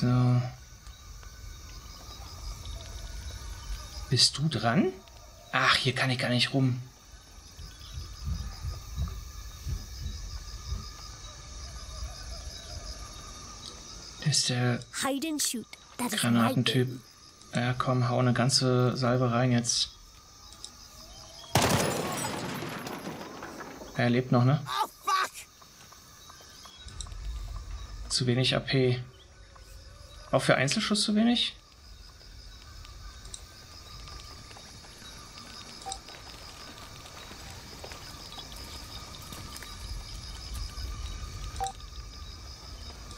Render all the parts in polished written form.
So. Bist du dran? Ach, hier kann ich gar nicht rum. Das ist der Granatentyp. Ja, komm, hau eine ganze Salve rein jetzt. Er lebt noch, ne? Oh, fuck. Zu wenig AP. Auch für Einzelschuss zu wenig?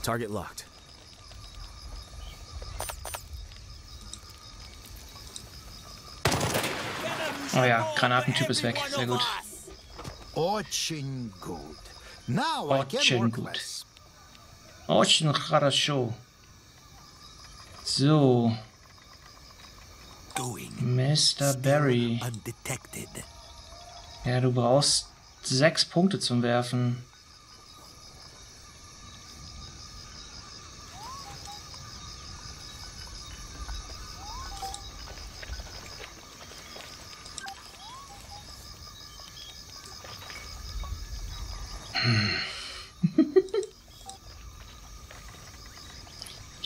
Target locked. Oh ja, Granatentyp ist weg. Sehr gut. Очень gut. Очень gut. Очень хорошо. So. Mr. Barry. Ja, du brauchst 6 Punkte zum Werfen.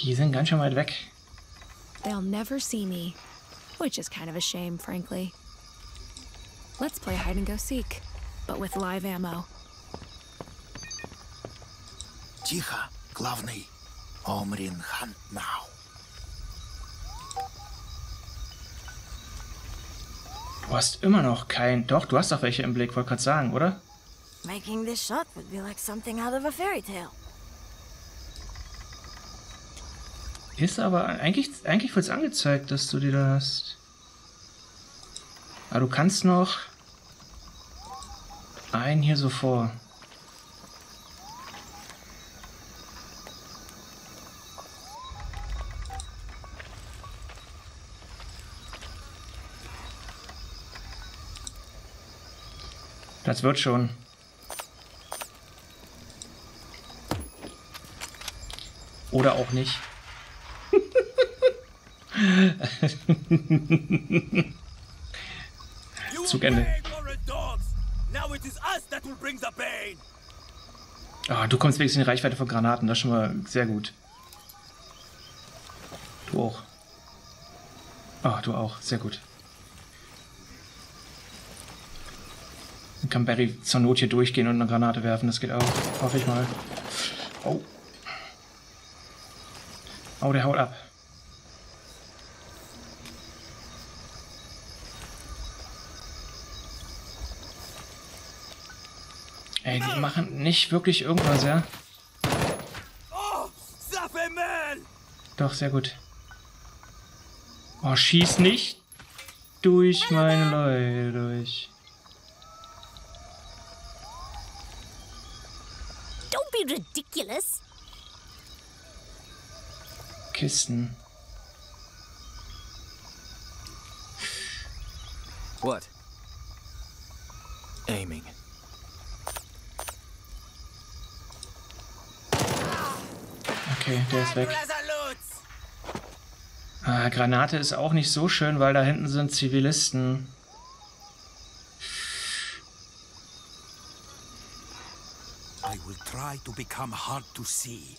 Die sind ganz schön weit weg. They'll never see me, which is kind of a shame, frankly. Let's play hide and go seek, but with live ammo. Chiha, Glavni, Omrin hunt now. Du hast immer noch kein. Doch, du hast doch welche im Blick, wollte gerade sagen, oder? Making this shot would be like something out of a fairy tale. Ist aber eigentlich wird es angezeigt, dass du die da hast. Aber du kannst noch einen hier so vor. Das wird schon. Oder auch nicht. Zugende. Ah, oh, du kommst wenigstens in die Reichweite von Granaten, das ist schon mal sehr gut. Du auch. Ah, oh, du auch, sehr gut. Dann kann Barry zur Not hier durchgehen und eine Granate werfen, das geht auch, hoffe ich mal. Oh. Oh, der haut ab. Ey, die machen nicht wirklich irgendwas, ja? Doch, sehr gut. Oh, schieß nicht durch meine Leute durch. Don't be ridiculous. Kisten. What? Aiming. Okay, der ist weg. Ah, Granate ist auch nicht so schön, weil da hinten sind Zivilisten. I will try to become hard to see.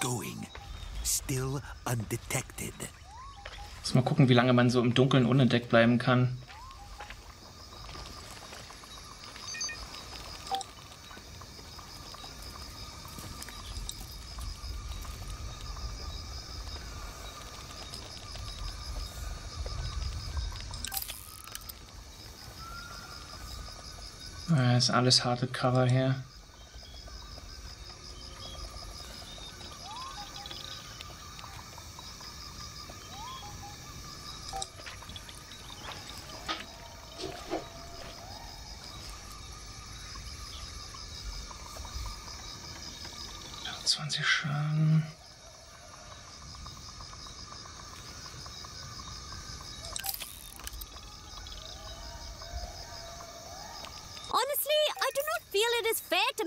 Going. Still undetected. Lass mal gucken, wie lange man so im Dunkeln unentdeckt bleiben kann. Das ist alles harte Cover hier.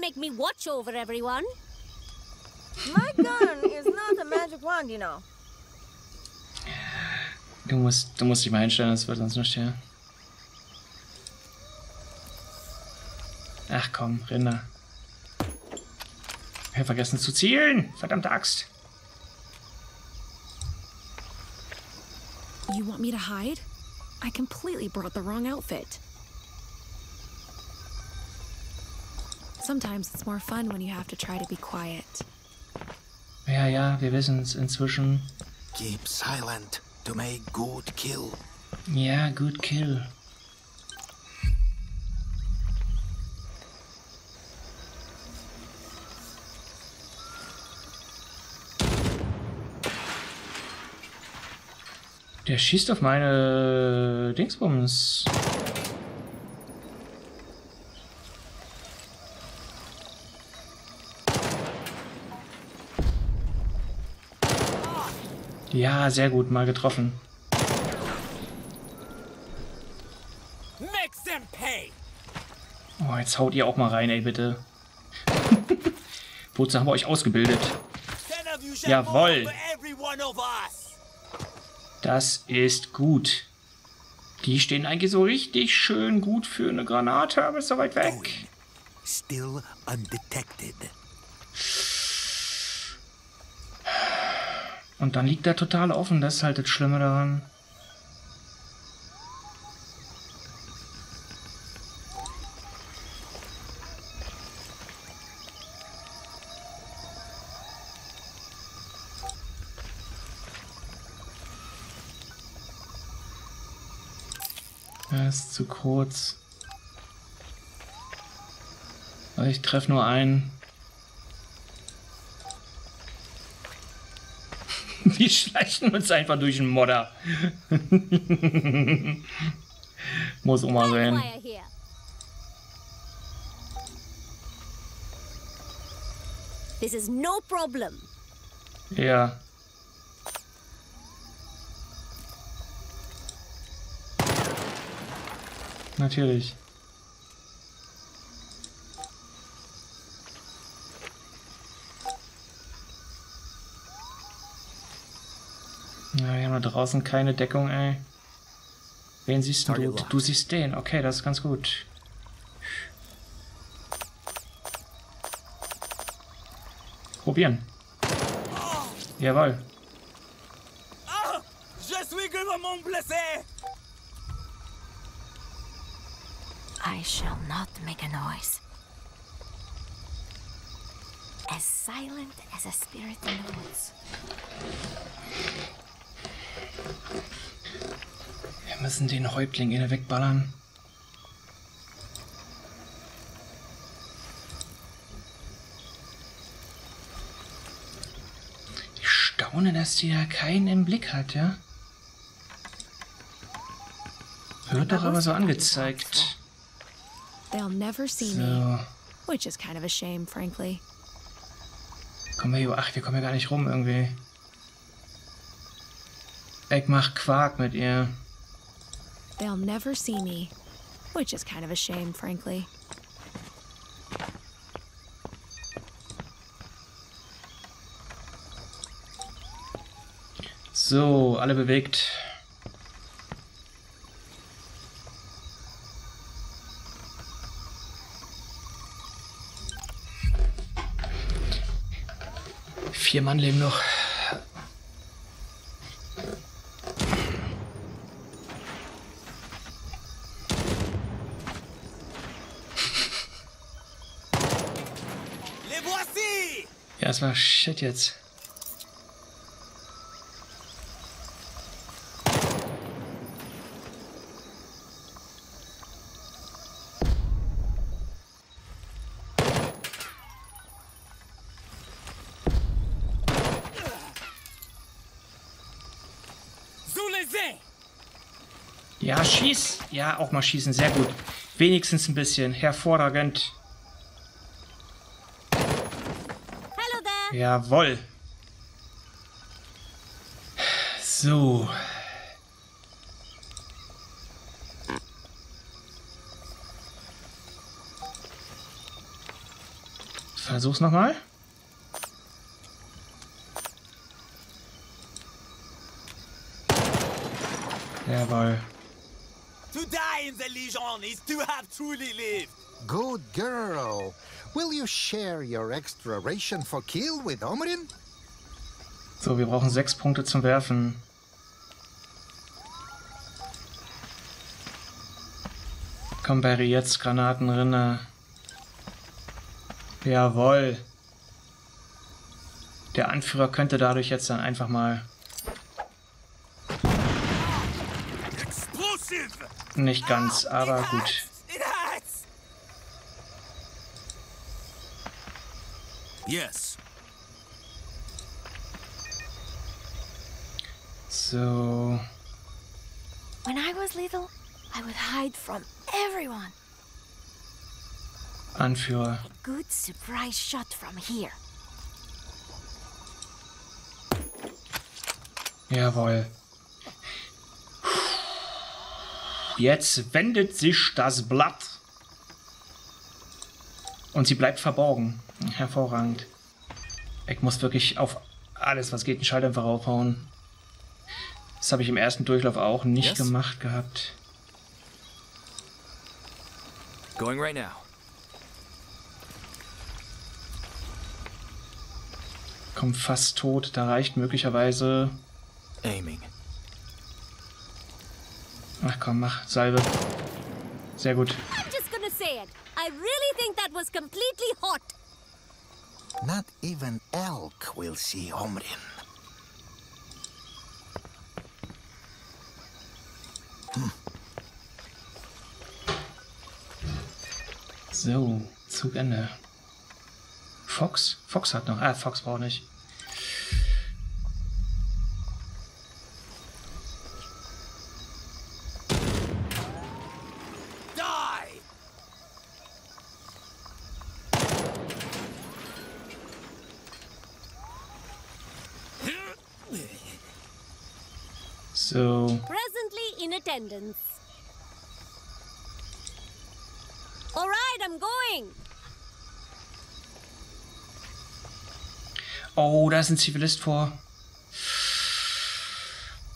make me watch over everyone. My gun is not a magic wand, you know. Du musst dich mal einstellen, das wird sonst nicht hier. Ach komm, Rinder. Ich hab vergessen zu zielen. Verdammte Axt. You want me to hide? I completely brought the wrong outfit. Sometimes it's more fun when you have to try to be quiet. Ja, ja, wir wissen es inzwischen. Keep silent to make good kill. Ja, good kill. Der schießt auf meine Dingsbums. Ja, sehr gut, mal getroffen. Oh, jetzt haut ihr auch mal rein, ey, bitte. Wozu haben wir euch ausgebildet? Jawohl. Das ist gut. Die stehen eigentlich so richtig schön gut für eine Granate, aber ist so weit weg. Still undetected. Und dann liegt er total offen, das ist halt das Schlimme daran. Er ist zu kurz. Also ich treffe nur einen. Die schleichen uns einfach durch den Modder. Muss auch mal sein. This is no problem. Ja. Natürlich. Na, wir haben da draußen keine Deckung, ey. Wen siehst du? Du siehst den. Okay, das ist ganz gut. Probieren. Jawohl. I shall not make a noise. As silent as a spirit in the woods. Wir müssen den Häuptling wieder wegballern. Ich staune, dass die da keinen im Blick hat, ja? Wird doch aber so angezeigt. They'll never see me, which is kind of a shame, frankly. Ach, wir kommen ja gar nicht rum irgendwie. Elk macht Quark mit ihr. They'll never see me, which is kind of a shame, frankly. So, alle bewegt. Vier Mann leben noch. Ja, das war shit jetzt. Ja, schieß! Ja, auch mal schießen, sehr gut. Wenigstens ein bisschen, hervorragend. Hallo da. Jawohl. So. Versuch's nochmal. Jawohl. To die in the Legion is to have truly lived. Good girl. Will you share your extra ration for kill with Omrin? So, wir brauchen 6 Punkte zum Werfen. Komm, Barry, jetzt Granatenrinne. Jawohl. Der Anführer könnte dadurch jetzt dann einfach mal nicht ganz, aber gut. Yes. So. When I was little, I would hide from everyone. Anführer. A good surprise shot from here. Jawohl. Jetzt wendet sich das Blatt. Und sie bleibt verborgen. Hervorragend. Ich muss wirklich auf alles, was geht, einen Schalter einfach raufhauen. Das habe ich im ersten Durchlauf auch nicht gemacht gehabt. Going right now. Komm, fast tot. Da reicht möglicherweise... Aiming. Ach komm, mach Salve. Sehr gut. I'm just gonna say it. I really think that was completely hot. Not even Elk will see Omrin. Hm. So, Zugende. Fox? Fox hat noch. Ah, Fox braucht nicht. So. Presently in attendance. All right, I'm going. Oh, da ist ein Zivilist vor.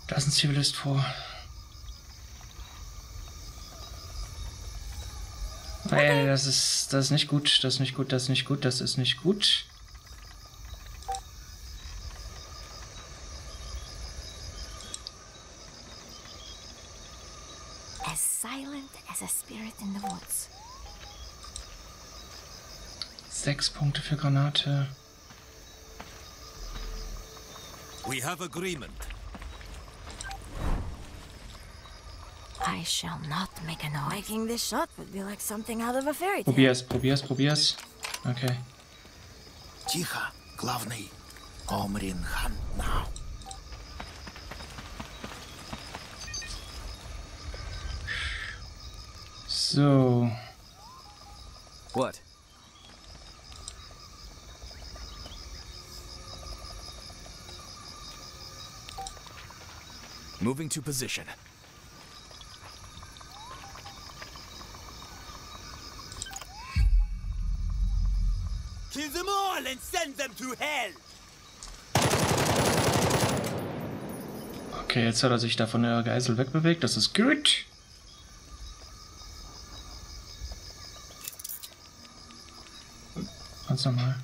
Da ist ein Zivilist vor. Okay. Ey, das ist nicht gut, das ist nicht gut, das ist nicht gut, das ist nicht gut. Silent as a spirit in the woods. 6 Punkte für Granate. We have agreement. I shall not make a noise. Making this shot would be like something out of a fairy tale. Probier's. Okay. Chiha, Glavni, Omrin hunt now. So. What? Moving to position. Kill them all and send them to hell. Okay, jetzt hat er sich da von der Geisel wegbewegt. Das ist gut. Nochmal.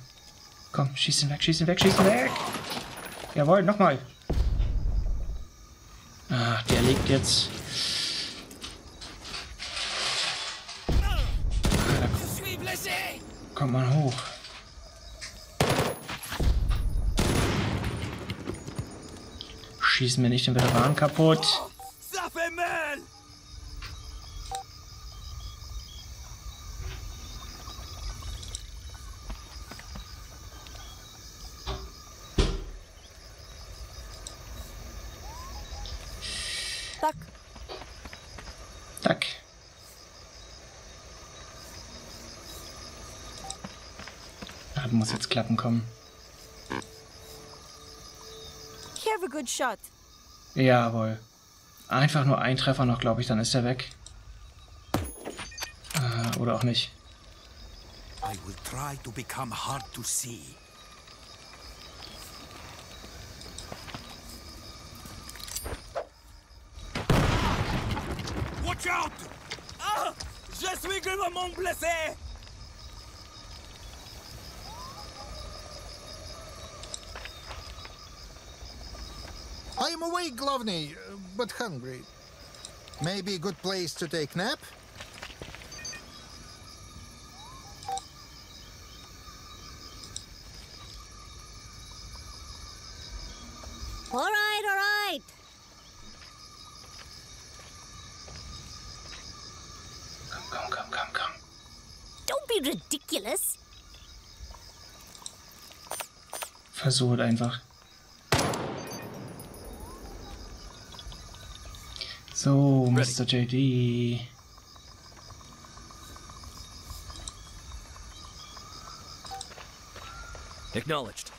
Komm, schieß ihn weg, schieß ihn weg, schieß ihn weg! Jawohl, nochmal! Ah, der liegt jetzt. Ah, komm mal hoch. Schießen wir nicht den Veteran kaputt. Tack. Ah, muss jetzt klappen kommen. You have a good shot. Jawohl. Einfach nur ein Treffer noch, glaube ich, dann ist er weg. Oder auch nicht. I will try to become hard to see. Watch out! Ah! Je suis gravement blessé! I am awake, Glavni, but hungry. Maybe a good place to take nap? All right. Come. Don't be ridiculous. Versuch einfach. So, Mr. JD. Acknowledged.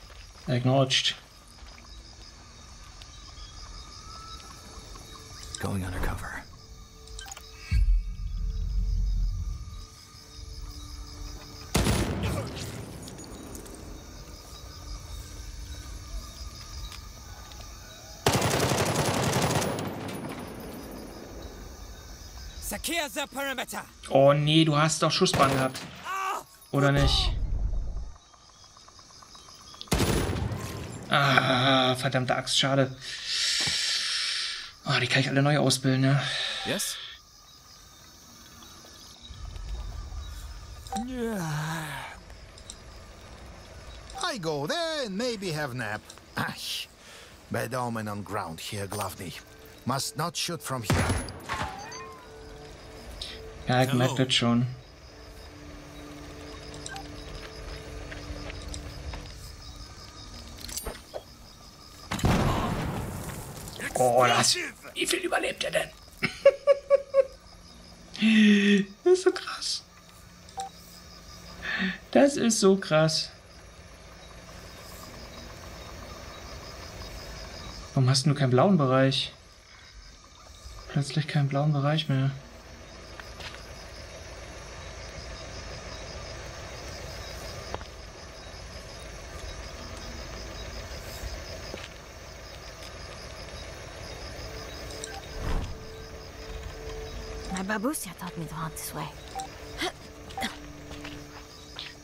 Going undercover. Oh nee, du hast doch Schussbahn gehabt. Oder nicht? Ah, verdammte Axt, schade. Oh, die kann ich alle neu ausbilden, ne? Yes? I go there and maybe have nap. Ach, bad omen on ground here, Glavni. Must not shoot from here. Ja, ich merke das schon. Oh, das. Wie viel überlebt er denn? Das ist so krass. Das ist so krass. Warum hast du keinen blauen Bereich? Plötzlich keinen blauen Bereich mehr.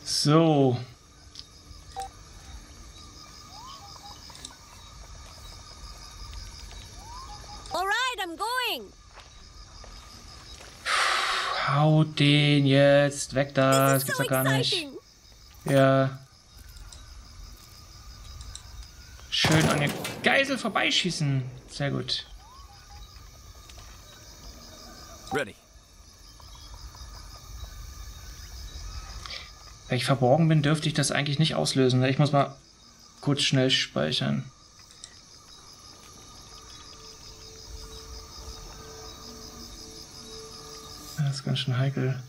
So. All right, I'm going. Haut den jetzt weg da, das gibt's doch gar nicht. Ja. Schön an der Geisel vorbeischießen. Sehr gut. Ready. Wenn ich verborgen bin, dürfte ich das eigentlich nicht auslösen. Ich muss mal kurz schnell speichern. Das ist ganz schön heikel.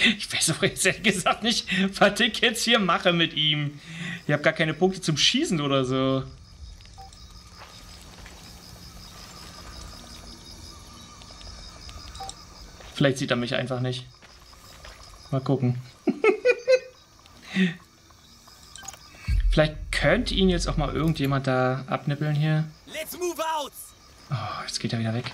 Ich weiß auch jetzt ehrlich gesagt nicht, was ich jetzt hier mache mit ihm. Ich habe gar keine Punkte zum Schießen oder so. Vielleicht sieht er mich einfach nicht. Mal gucken. Vielleicht könnte ihn jetzt auch mal irgendjemand da abnippeln hier. Oh, jetzt geht er wieder weg.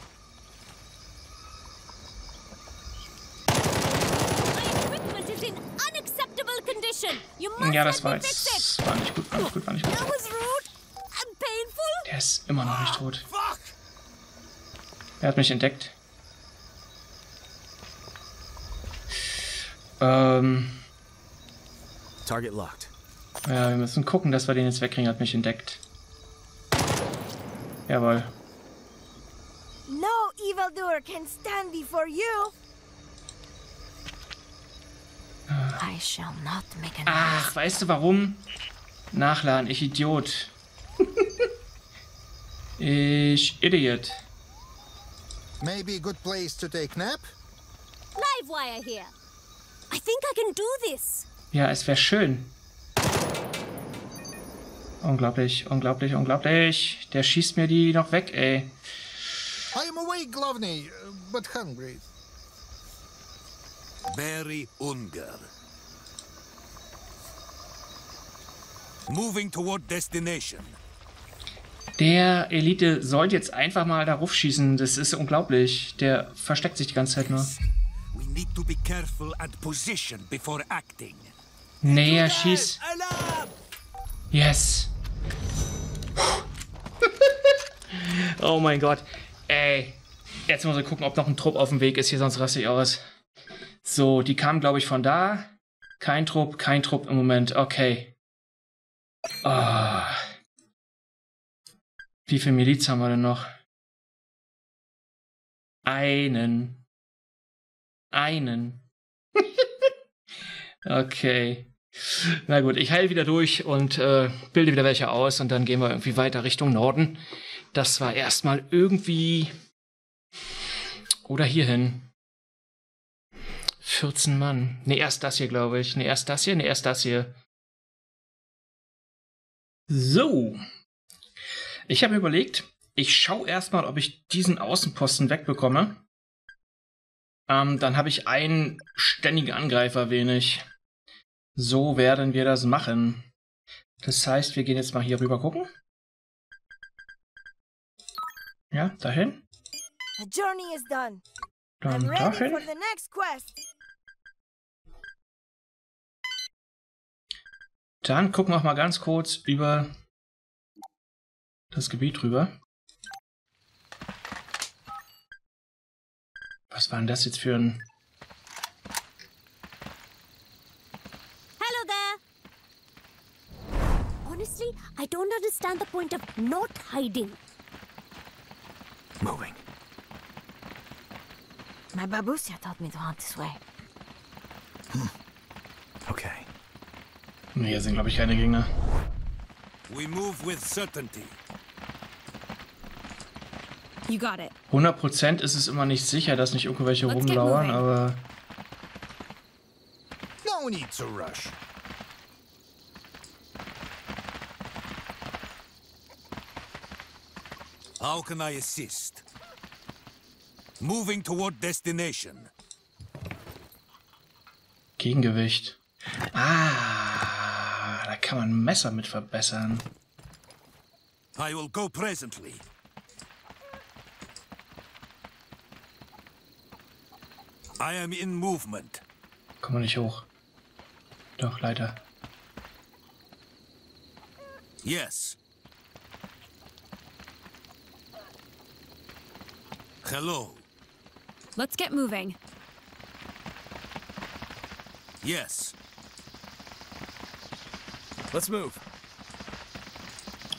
Ja, das war jetzt. War nicht gut. Der ist immer noch nicht tot. Er hat mich entdeckt. Target locked. Ja, wir müssen gucken, dass wir den jetzt wegkriegen. Er hat mich entdeckt. Jawohl. No evildoer can stand before you. Ach, weißt du warum? Nachladen, ich Idiot. Ich Idiot. Maybe a good place to take nap? Live-Wire here. I think I can do this. Ja, es wäre schön. Unglaublich, unglaublich, unglaublich. Der schießt mir die noch weg, ey. I am awake, Glavni, but hungry. Barry Ungar. Moving toward destination. Der Elite soll jetzt einfach mal da rufschießen. Das ist unglaublich. Der versteckt sich die ganze Zeit nur. Näher schieß. Yes. Oh mein Gott. Ey. Jetzt muss ich gucken, ob noch ein Trupp auf dem Weg ist. Hier, sonst raste ich aus. So, die kamen, glaube ich, von da. Kein Trupp im Moment. Okay. Oh. Wie viel Miliz haben wir denn noch? Einen. Einen. Okay. Na gut, ich heile wieder durch und bilde wieder welche aus und dann gehen wir irgendwie weiter Richtung Norden. Das war erstmal irgendwie... Oder hierhin. 14 Mann. Ne, erst das hier, glaube ich. Ne, erst das hier, ne, erst das hier. So. Ich habe mir überlegt, ich schaue erstmal, ob ich diesen Außenposten wegbekomme. Dann habe ich einen ständigen Angreifer wenig. So werden wir das machen. Das heißt, wir gehen jetzt mal hier rüber gucken. Ja, dahin. Dann dahin. Dann gucken wir mal ganz kurz über das Gebiet rüber. Was war denn das jetzt für ein... Hello there. Honestly, I don't understand the point of not hiding. Moving. My babusia taught me to hunt this way. Hm. Okay. Nee, hier sind, glaube ich, keine Gegner. We move with certainty. 100% ist es immer nicht sicher, dass nicht irgendwelche rumlauern, aber... No need to rush. How can I assist? Moving toward destination. Gegengewicht. Ah, da kann man Messer mit verbessern. I will go presently. I am in movement. Komm mal nicht hoch. Doch, leider. Yes. Hello. Let's get moving. Yes. Let's move.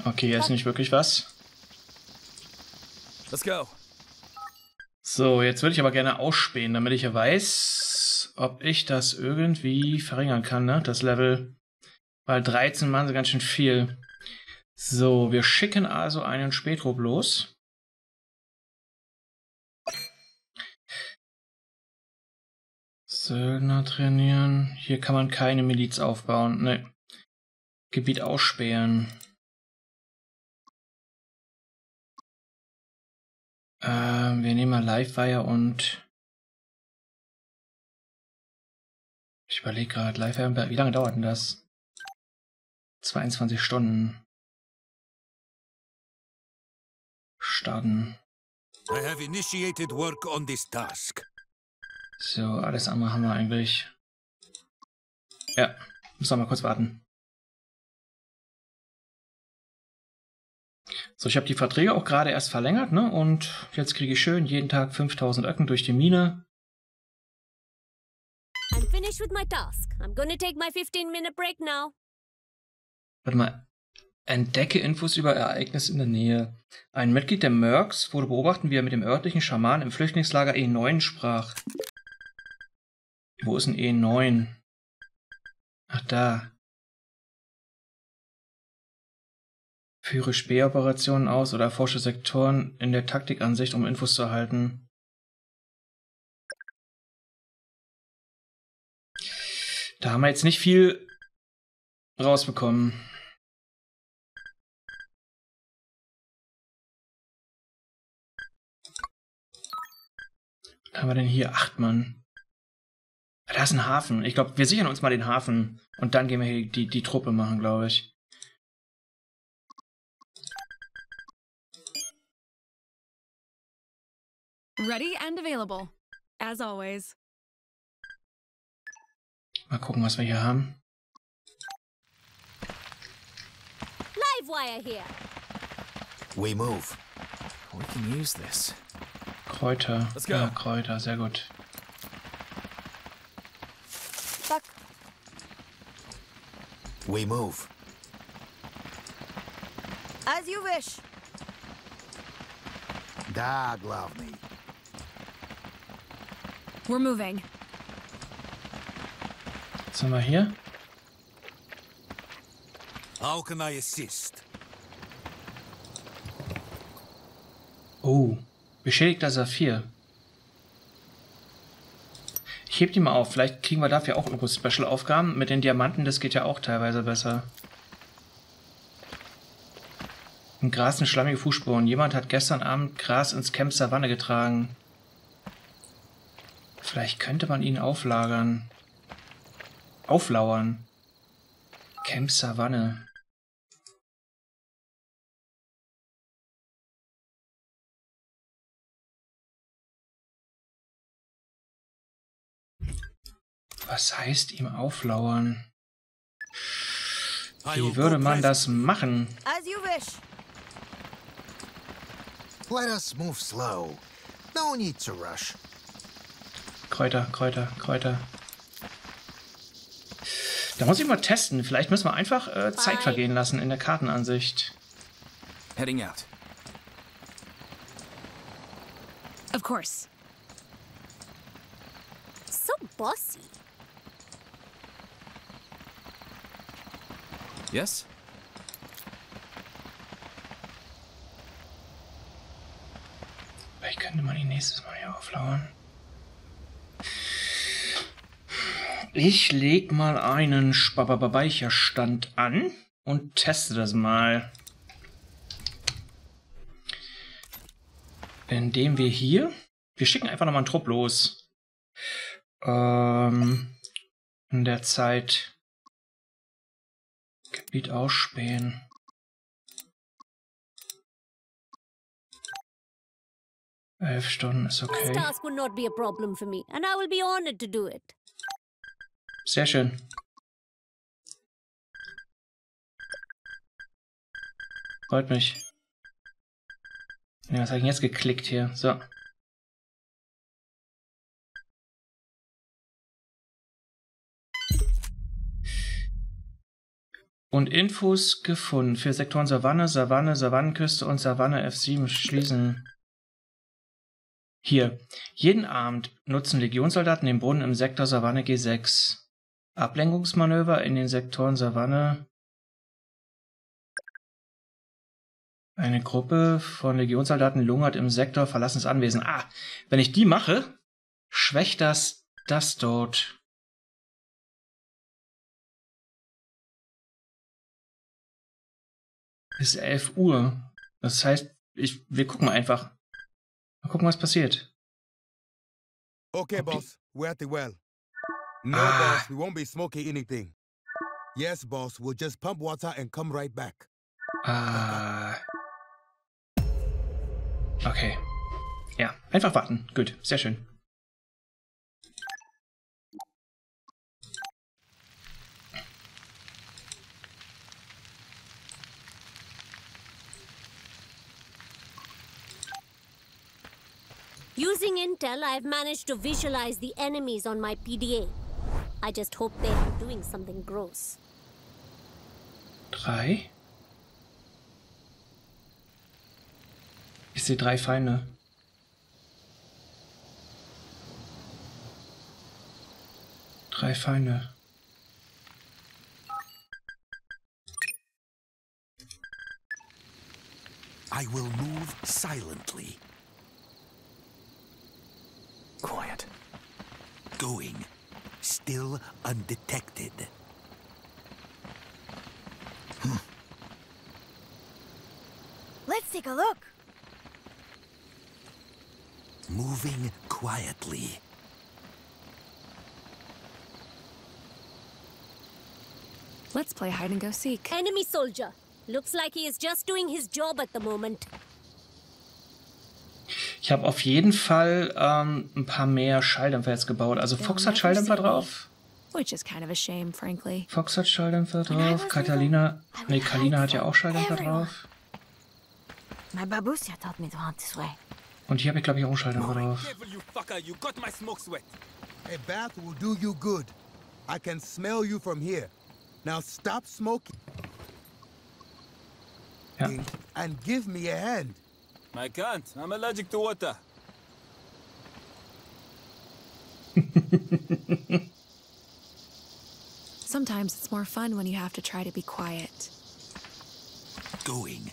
Okay, hier ist nicht wirklich was. Let's go. So, jetzt würde ich aber gerne ausspähen, damit ich ja weiß, ob ich das irgendwie verringern kann, ne? Das Level. Weil 13 machen sie ganz schön viel. So, wir schicken also einen Spähtrupp los. Söldner trainieren. Hier kann man keine Miliz aufbauen. Ne. Gebiet ausspähen. Wir nehmen mal Live-Wire und... Ich überlege gerade, Live-Wire... Wie lange dauert denn das? 22 Stunden. Starten. I have initiated work on this task. So, alles andere haben wir eigentlich. Ja, müssen wir mal kurz warten. So, ich habe die Verträge auch gerade erst verlängert, ne? Und jetzt kriege ich schön jeden Tag 5000 Öcken durch die Mine. I'm finished with my task. I'm gonna take my 15-minute break now. Warte mal. Entdecke Infos über Ereignisse in der Nähe. Ein Mitglied der Mercs wurde beobachtet, wie er mit dem örtlichen Schaman im Flüchtlingslager E9 sprach. Wo ist ein E9? Ach, da. Führe Spähoperationen aus oder erforsche Sektoren in der Taktikansicht, um Infos zu erhalten. Da haben wir jetzt nicht viel rausbekommen. Was haben wir denn hier? 8 Mann. Da ist ein Hafen. Ich glaube, wir sichern uns mal den Hafen. Und dann gehen wir hier die Truppe machen, glaube ich. Ready and available. As always. Mal gucken, was wir hier haben. Live-Wire here. We move. We can use this. Kräuter. Ja, Kräuter, sehr gut. Fuck. We move. As you wish. Da, Glavni. We're moving. Was haben wir hier? How can I assist? Oh. Beschädigter Saphir. Ich heb die mal auf. Vielleicht kriegen wir dafür auch irgendwo Special-Aufgaben. Mit den Diamanten, das geht ja auch teilweise besser. Im Gras sind schlammige Fußspuren. Jemand hat gestern Abend Gras ins Camp Savanne getragen. Vielleicht könnte man ihn auflagern. Auflauern. Camp Savanne. Was heißt ihm auflauern? Wie würde man das machen? As you wish. Let us move slow. No need to rush. Kräuter, Kräuter, Kräuter. Da muss ich mal testen. Vielleicht müssen wir einfach Zeit vergehen lassen in der Kartenansicht. Heading out. Of course. So bossy. Yes? Vielleicht könnte man ihn nächstes Mal hier auflauern. Ich leg mal einen Speicherstand an und teste das mal. Indem wir hier... Wir schicken einfach nochmal einen Trupp los. In der Zeit... Gebiet ausspähen. Elf Stunden ist okay. Sehr schön. Freut mich. Ja, was habe ich denn jetzt geklickt hier? So. Und Infos gefunden für Sektoren Savanne, Savanne, Savannenküste und Savanne F7 schließen. Hier. Jeden Abend nutzen Legionssoldaten den Brunnen im Sektor Savanne G6. Ablenkungsmanöver in den Sektoren Savanne. Eine Gruppe von Legionssoldaten lungert im Sektor verlassenes Anwesen. Ah, wenn ich die mache, schwächt das dort. Ist 11 Uhr. Das heißt, wir gucken einfach. Mal gucken, was passiert. Okay, Boss. We're at the well. No, Boss. We won't be smoking anything. Yes, Boss. We'll just pump water and come right back. Ah. Okay. Ja, einfach warten. Gut. Sehr schön. Using intel, I've managed to visualize the enemies on my PDA. I just hope they are doing something gross. 3? Ich sehe 3 Feinde. I will move silently. Quiet. Going. still undetected. Let's take a look. Moving quietly. Let's play hide and go seek. Enemy soldier. Looks like he is just doing his job at the moment. Ich habe auf jeden Fall ein paar mehr Schalldämpfer jetzt gebaut. Also Fox hat Schalldämpfer drauf. Fox hat Schalldämpfer drauf. Katalina, nee, Kalina hat ja auch Schalldämpfer drauf. Und hier habe ich, glaube ich, auch einen Schalldämpfer drauf. Ja. I can't. I'm allergic to water. Sometimes it's more fun when you have to try to be quiet. Going.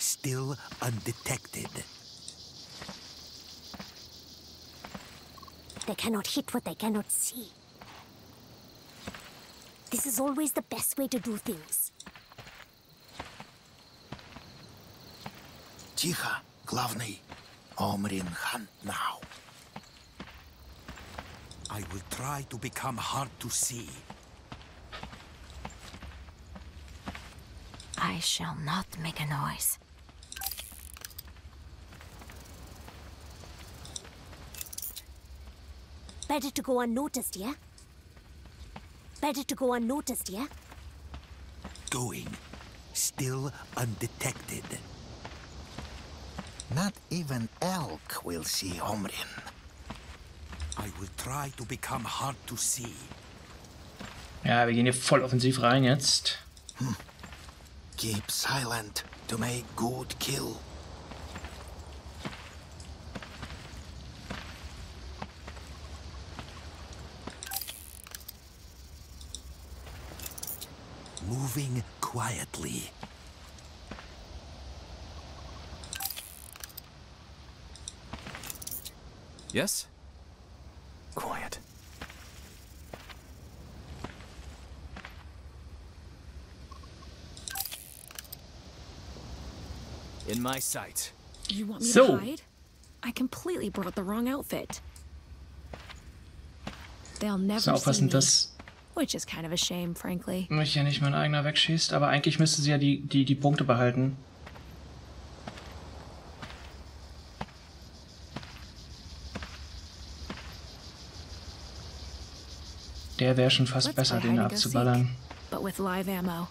Still undetected. They cannot hit what they cannot see. This is always the best way to do things. Chiha. Glavni, Omrin hunt now. I will try to become hard to see. I shall not make a noise. Better to go unnoticed, yeah? Better to go unnoticed, yeah? Going, still undetected. Not even Elk will see Omrin. I will try to become hard to see. Ja, wir gehen hier voll offensiv rein jetzt. Keep silent to make good kill. Moving quietly. Yes? Quiet. In my sight. You want me to hide? I completely brought the wrong outfit. They'll never see me. Which is kind of a shame, frankly. Mich ja nicht mein eigener wegschießt, aber eigentlich müsste sie ja die Punkte behalten. Der wäre schon fast besser, den abzuballern. But with live ammo.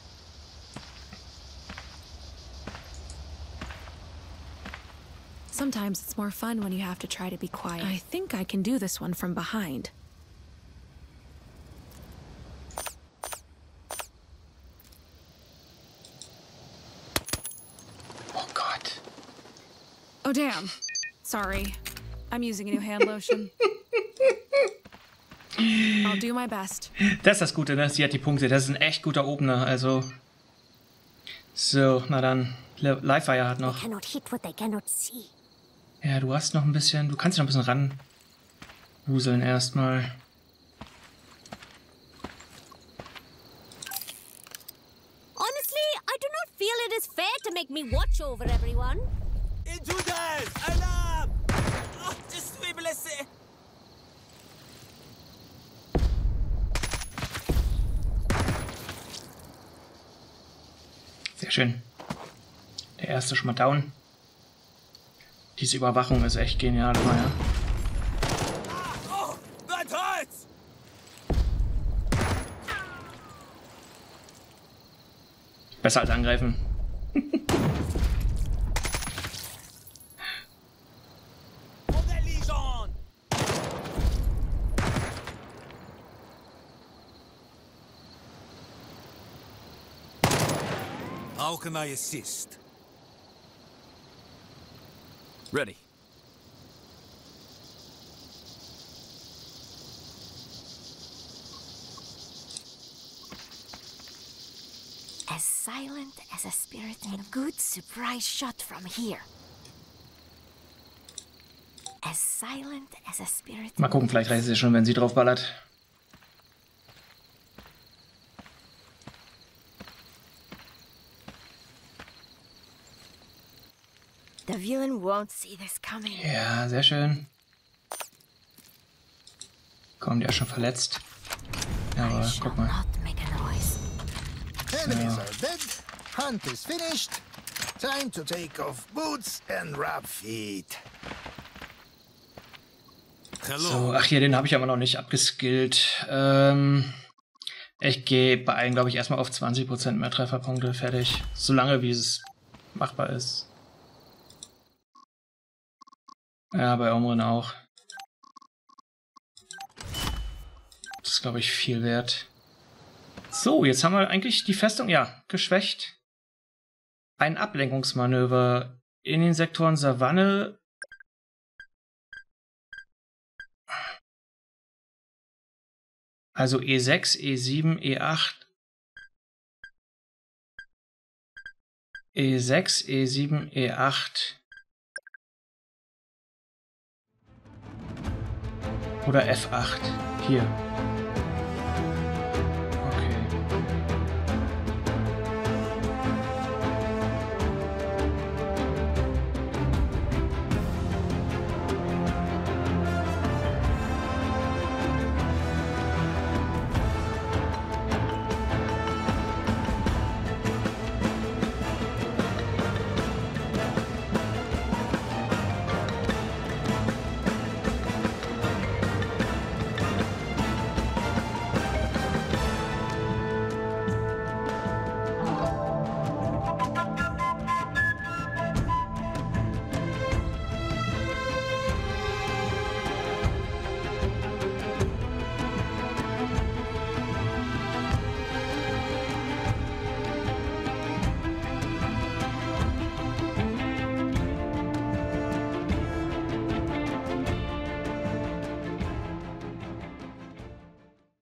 Sometimes it's more fun when you have to try to be quiet. I think I can do this one from behind. Oh Gott. Oh damn. Sorry. I'm using a new hand lotion. I'll do my best. Das ist das Gute, ne? Sie hat die Punkte. Das ist ein echt guter Opener, also. So, na dann. Live-Wire hat noch. Ja, du hast noch ein bisschen. Du kannst dich noch ein bisschen ranwuseln erstmal. Honestly, I do not feel it is fair to make me watch over everyone. Intruders! Alarm! Oh, je suis blessé! Sehr schön. Der erste schon mal down. Diese Überwachung ist echt genial, Maya. Besser als angreifen. How can I assist? Ready. As silent as a spirit and a good surprise shot from here. As silent as a spirit. Mal gucken, vielleicht reißt es schon, wenn sie drauf ballert. The villain won't see this coming. Ja, sehr schön. Komm, der ist schon verletzt. Ja, aber guck mal. Enemies are dead. Hunt is finished. Time to take off boots and wrap feet. So, ach hier, den habe ich aber noch nicht abgeskillt. Ich gehe bei allen, glaube ich, erstmal auf 20% mehr Trefferpunkte, fertig. Solange wie es machbar ist. Ja, bei Omrin auch. Das ist, glaube ich, viel wert. So, jetzt haben wir eigentlich die Festung, ja, geschwächt. Ein Ablenkungsmanöver in den Sektoren Savanne. Also E6, E7, E8. E6, E7, E8. Oder F8. Hier.